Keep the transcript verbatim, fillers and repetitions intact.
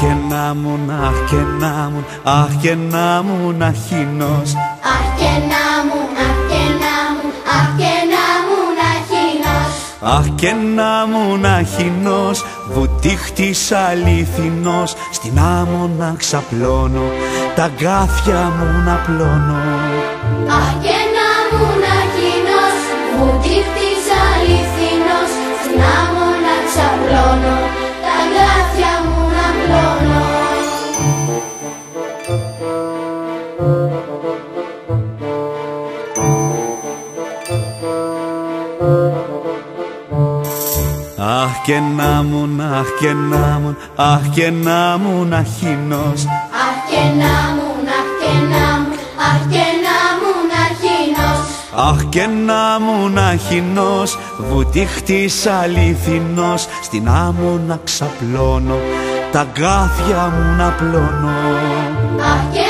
και να μουν, αχ και να μουν, αχ και να μουν αχινός. Αχ και να μουν, αχ και να μουν, αχ και να μουν αχινός. Αχ και να μουν αχινός, βουτήχτης αληθινός. Στην άμμο να ξαπλώνω, τα γκάθια μου να πλώνω. Αχ και να μουν αχινός, βουτήχτης αληθινός. Στην άμμο να ξαπλώνω, τα γκάθια μου να πλώνω. Αχ και να μουν, αχ και να μουν, αχ και να μουν αχινός. Αχ και να μουν, αχ και να μουν, αχ και να μουν αχινός. Αχ και να μουν αχινός, βουτήχτης αληθινός. Στην άμμο να ξαπλώνω, τα γκάθια μου να πλώνω. Αχ και